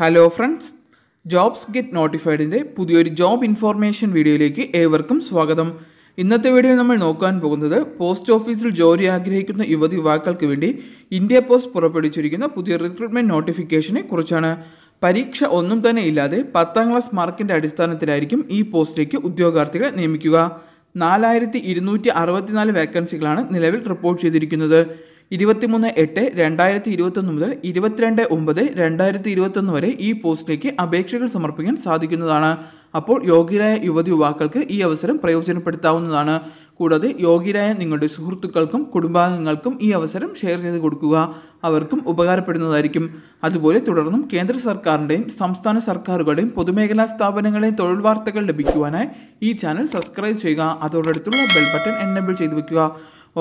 Hello friends, jobs get നോട്ടിഫൈഡിൻ്റെ പുതിയൊരു job information വീഡിയോയിലേക്ക് ഏവർക്കും സ്വാഗതം. ഇന്നത്തെ വീഡിയോയിൽ നമ്മൾ നോക്കാൻ പോകുന്നത് പോസ്റ്റ് ഓഫീസിൽ ജോലി ആഗ്രഹിക്കുന്ന യുവതി യുവാക്കൾക്ക് വേണ്ടി ഇന്ത്യ പോസ്റ്റ് പുറപ്പെടുവിച്ചിരിക്കുന്ന പുതിയ റിക്രൂട്ട്മെൻറ്റ് നോട്ടിഫിക്കേഷനെ കുറിച്ചാണ്. പരീക്ഷ ഒന്നും തന്നെ ഇല്ലാതെ 10ാം ക്ലാസ് മാർക്കിൻ്റെ അടിസ്ഥാനത്തിലായിരിക്കും ഈ പോസ്റ്റിലേക്ക് ഉദ്യോഗാർത്ഥികളെ നിയമിക്കുക. 4264 വേക്കൻസികളാണ് നിലവിൽ റിപ്പോർട്ട് ചെയ്തിരിക്കുന്നത്. 23/8/2021 മുതൽ 22/9/2021 വരെ ഈ പോസ്റ്റിലേക്ക് അപേക്ഷകൾ സമർപ്പിക്കാൻ സാധിക്കുന്നതാണ്. അപ്പോൾ യോഗ്യരായ യുവതി യുവാക്കൾക്ക് ഈ അവസരം പ്രയോജനപ്പെടുത്താവുന്നതാണ്. കൂടാതെ യോഗ്യരായ നിങ്ങളുടെ സുഹൃത്തുക്കൾക്കും കുടുംബാംഗങ്ങൾക്കും ഈ അവസരം ഷെയർ ചെയ്ത് കൊടുക്കുക, അവർക്കും ഉപകാരപ്പെടുന്നതായിരിക്കും. അതുപോലെ തുടർന്നും കേന്ദ്ര സർക്കാരിൻ്റെയും സംസ്ഥാന സർക്കാരുകളുടെയും പൊതുമേഖലാ സ്ഥാപനങ്ങളെയും തൊഴിൽ വാർത്തകൾ ലഭിക്കുവാനായി ഈ ചാനൽ സബ്സ്ക്രൈബ് ചെയ്യുക. അതോടടുത്തുള്ള ബെൽ ബട്ടൺ എനേബിൾ ചെയ്ത് വയ്ക്കുക.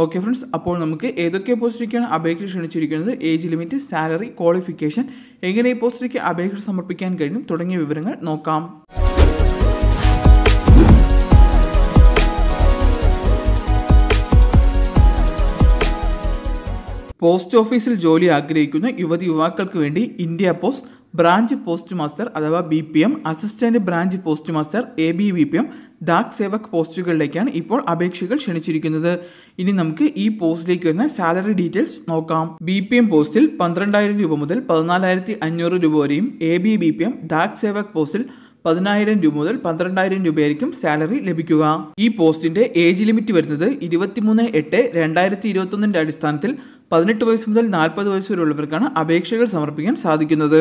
ഓക്കെ ഫ്രണ്ട്സ്, അപ്പോൾ നമുക്ക് ഏതൊക്കെ പോസ്റ്റിലേക്കാണ് അപേക്ഷ ക്ഷണിച്ചിരിക്കുന്നത്, ഏജ് ലിമിറ്റ്, സാലറി, ക്വാളിഫിക്കേഷൻ, എങ്ങനെ ഈ പോസ്റ്റിലേക്ക് അപേക്ഷ സമർപ്പിക്കാൻ കഴിയും തുടങ്ങിയ വിവരങ്ങൾ നോക്കാം. പോസ്റ്റ് ഓഫീസിൽ ജോലി ആഗ്രഹിക്കുന്ന യുവതി യുവാക്കൾക്ക് വേണ്ടി India post branch post master അഥവാ BPM, assistant branch post master ABBPM, Dak Sevak പോസ്റ്റുകളിലേക്കാണ് ഇപ്പോൾ അപേക്ഷകൾ ക്ഷണിച്ചിരിക്കുന്നത്. ഇനി നമുക്ക് ഈ പോസ്റ്റിലേക്ക് വരുന്ന സാലറി ഡീറ്റെയിൽസ് നോക്കാം. BPM പോസ്റ്റിൽ 12,000 രൂപ മുതൽ 14,500 രൂപ വരെയും ABBPM ഡാക് സേവക് പോസ്റ്റിൽ 10,000 രൂപ മുതൽ 12,000 രൂപയായിരിക്കും സാലറി ലഭിക്കുക. ഈ പോസ്റ്റിന്റെ ഏജ് ലിമിറ്റ് വരുന്നത് 23/8/2021 അടിസ്ഥാനത്തിൽ 18 വയസ്സ് മുതൽ 40 വയസ്സ് വരെയുള്ളവർക്കാണ് അപേക്ഷകൾ സമർപ്പിക്കാൻ സാധിക്കുന്നത്.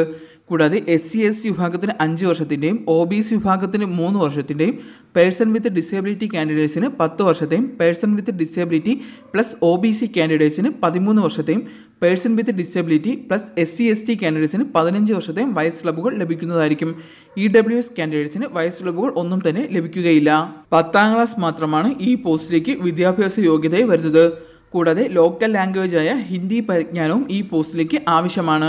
കൂടാതെ SC/ST വിഭാഗത്തിന് 5 വർഷത്തിൻ്റെയും OBC വിഭാഗത്തിന് 3 വർഷത്തിൻ്റെയും പേഴ്സൺ വിത്ത് ഡിസേബിലിറ്റി കാൻഡിഡേറ്റ്സിന് 10 വർഷത്തെയും person with disability plus OBC കാൻഡിഡേറ്റ്സിന് 13 വർഷത്തെയും person with disability plus SC/ST കാൻഡിഡേറ്റ്സിന് 15 വർഷത്തെയും വയസ്സ് ഇളവുകൾ ലഭിക്കുന്നതായിരിക്കും. EWS കാൻഡിഡേറ്റ്സിന് വയസ്സ് ഇളവുകൾ ഒന്നും തന്നെ ലഭിക്കുകയില്ല. 10ാം ക്ലാസ് മാത്രമാണ് ഈ പോസ്റ്റിലേക്ക് വിദ്യാഭ്യാസ യോഗ്യതയായി വരുന്നത്. കൂടാതെ ലോക്കൽ ലാംഗ്വേജായ ഹിന്ദി പരിജ്ഞാനവും ഈ പോസ്റ്റിലേക്ക് ആവശ്യമാണ്.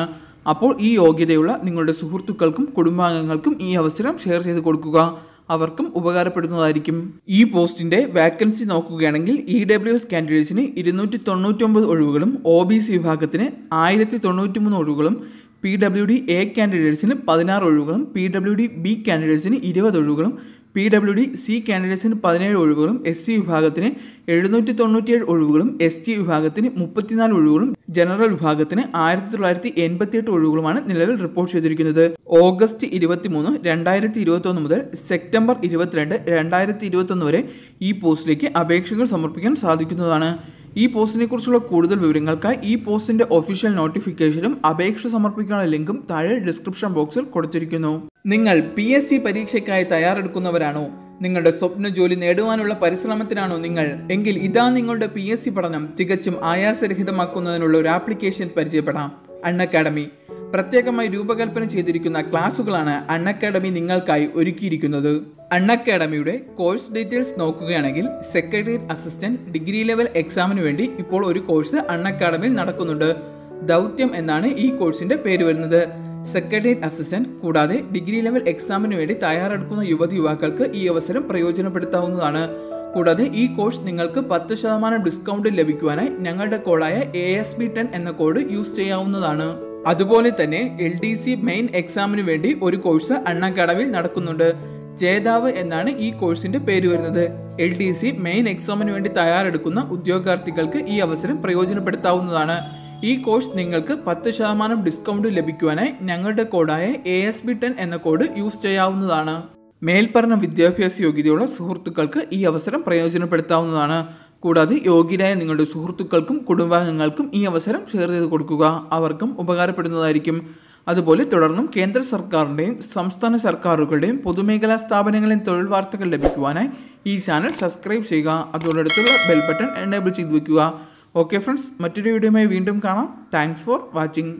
അപ്പോൾ ഈ യോഗ്യതയുള്ള നിങ്ങളുടെ സുഹൃത്തുക്കൾക്കും കുടുംബാംഗങ്ങൾക്കും ഈ അവസരം ഷെയർ ചെയ്ത് കൊടുക്കുക, അവർക്കും ഉപകാരപ്പെടുന്നതായിരിക്കും. ഈ പോസ്റ്റിൻ്റെ വാക്കൻസി നോക്കുകയാണെങ്കിൽ EWS കാൻഡിഡേറ്റ്സിന് 299 ഒഴിവുകളും OBC വിഭാഗത്തിന് 1093 ഒഴിവുകളും PWD A കാൻഡിഡേറ്റ്സിന് 16 ഒഴിവുകളും PWD B കാൻഡിഡേറ്റ്സിന് 20 ഒഴിവുകളും PWD C കാൻഡിഡേറ്റ്സിന് 17 ഒഴിവുകളും SC വിഭാഗത്തിന് 797 ഒഴിവുകളും ST വിഭാഗത്തിന് 34 ഒഴിവുകളും ജനറൽ വിഭാഗത്തിന് 1988 ഒഴിവുകളുമാണ് നിലവിൽ റിപ്പോർട്ട് ചെയ്തിരിക്കുന്നത്. ഓഗസ്റ്റ് 23, 2021 മുതൽ സെപ്റ്റംബർ 22, 2021 വരെ ഈ പോസ്റ്റിലേക്ക് അപേക്ഷകൾ സമർപ്പിക്കാൻ സാധിക്കുന്നതാണ്. ഈ പോസ്റ്റിനെ കുറിച്ചുള്ള കൂടുതൽ വിവരങ്ങൾക്കായി ഈ പോസ്റ്റിന്റെ ഒഫീഷ്യൽ നോട്ടിഫിക്കേഷനും അപേക്ഷ സമർപ്പിക്കാനുള്ള ലിങ്കും താഴെ ഡിസ്ക്രിപ്ഷൻ ബോക്സിൽ കൊടുത്തിരിക്കുന്നു. നിങ്ങൾ PSC പരീക്ഷയ്ക്കായി തയ്യാറെടുക്കുന്നവരാണോ? നിങ്ങളുടെ സ്വപ്ന ജോലി നേടുവാനുള്ള പരിശ്രമത്തിലാണോ നിങ്ങൾ? എങ്കിൽ ഇതാ നിങ്ങളുടെ PSC പഠനം തികച്ചും ആയാസരഹിതമാക്കുന്നതിനുള്ള ഒരു ആപ്ലിക്കേഷൻ പരിചയപ്പെടാം. അൺഅക്കാഡമി പ്രത്യേകമായി രൂപകൽപ്പന ചെയ്തിരിക്കുന്ന ക്ലാസുകളാണ് അൺഅക്കാഡമി നിങ്ങൾക്കായി ഒരുക്കിയിരിക്കുന്നത്. അൺഅക്കാഡമിയുടെ കോഴ്സ് ഡീറ്റെയിൽസ് നോക്കുകയാണെങ്കിൽ സെക്രട്ടേറിയറ്റ് അസിസ്റ്റന്റ് ഡിഗ്രി ലെവൽ എക്സാമിന് വേണ്ടി ഇപ്പോൾ ഒരു കോഴ്സ് അൺഅക്കാഡമിയിൽ നടക്കുന്നുണ്ട്. ദൗത്യം എന്നാണ് ഈ കോഴ്സിൻ്റെ പേര് വരുന്നത്. സെക്രട്ടേറിയറ്റ് അസിസ്റ്റന്റ് കൂടാതെ ഡിഗ്രി ലെവൽ എക്സാമിന് വേണ്ടി തയ്യാറെടുക്കുന്ന യുവതി യുവാക്കൾക്ക് ഈ അവസരം പ്രയോജനപ്പെടുത്താവുന്നതാണ്. കൂടാതെ ഈ കോഴ്സ് നിങ്ങൾക്ക് 10% ഡിസ്കൗണ്ട് ലഭിക്കുവാനായി ഞങ്ങളുടെ കോഡായ ASB10 എന്ന കോഡ് യൂസ് ചെയ്യാവുന്നതാണ്. അതുപോലെ തന്നെ LDC മെയിൻ എക്സാമിന് വേണ്ടി ഒരു കോഴ്സ് അൺഅക്കാഡമിയിൽ നടക്കുന്നുണ്ട്. ജേതാവ് എന്നാണ് ഈ കോഴ്സിന്റെ പേര് വരുന്നത്. LDC മെയിൻ എക്സാമിന് വേണ്ടി തയ്യാറെടുക്കുന്ന ഉദ്യോഗാർത്ഥികൾക്ക് ഈ അവസരം പ്രയോജനപ്പെടുത്താവുന്നതാണ്. ഈ കോഴ്സ് നിങ്ങൾക്ക് 10% ഡിസ്കൗണ്ട് ലഭിക്കുവാനായി ഞങ്ങളുടെ കോഡായ ASB10 എന്ന കോഡ് യൂസ് ചെയ്യാവുന്നതാണ്. മേൽപ്പറഞ്ഞ വിദ്യാഭ്യാസ യോഗ്യതയുള്ള സുഹൃത്തുക്കൾക്ക് ഈ അവസരം പ്രയോജനപ്പെടുത്താവുന്നതാണ്. കൂടാതെ യോഗ്യരായ നിങ്ങളുടെ സുഹൃത്തുക്കൾക്കും കുടുംബാംഗങ്ങൾക്കും ഈ അവസരം ഷെയർ ചെയ്ത് കൊടുക്കുക, അവർക്കും ഉപകാരപ്പെടുന്നതായിരിക്കും. അതുപോലെ തുടർന്നും കേന്ദ്ര സർക്കാരിൻ്റെയും സംസ്ഥാന സർക്കാരുകളുടെയും പൊതുമേഖലാ സ്ഥാപനങ്ങളെയും തൊഴിൽ വാർത്തകൾ ലഭിക്കുവാനായി ഈ ചാനൽ സബ്സ്ക്രൈബ് ചെയ്യുക. അതോടടുത്തുള്ള ബെൽ ബട്ടൺ എനേബിൾ ചെയ്ത് വയ്ക്കുക. ഓക്കെ ഫ്രണ്ട്സ്, മറ്റൊരു വീഡിയോയുമായി വീണ്ടും കാണാം. Thanks for watching.